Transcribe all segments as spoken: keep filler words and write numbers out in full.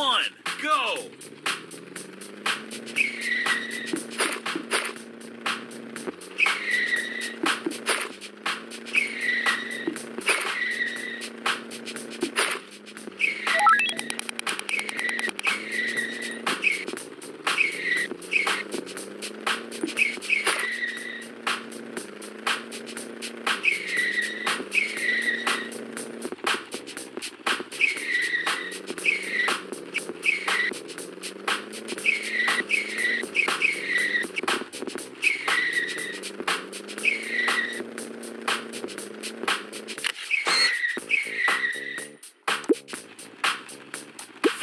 one, go!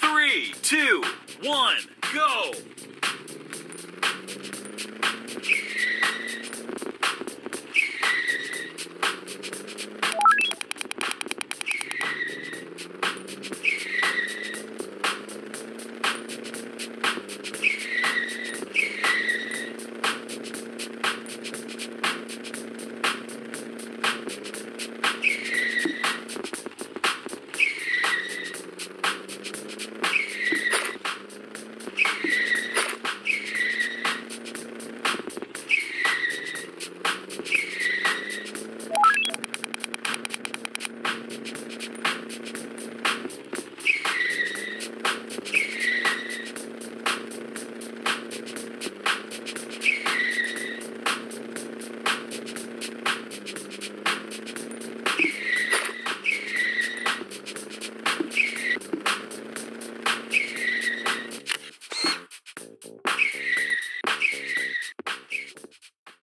Three, two, one, go!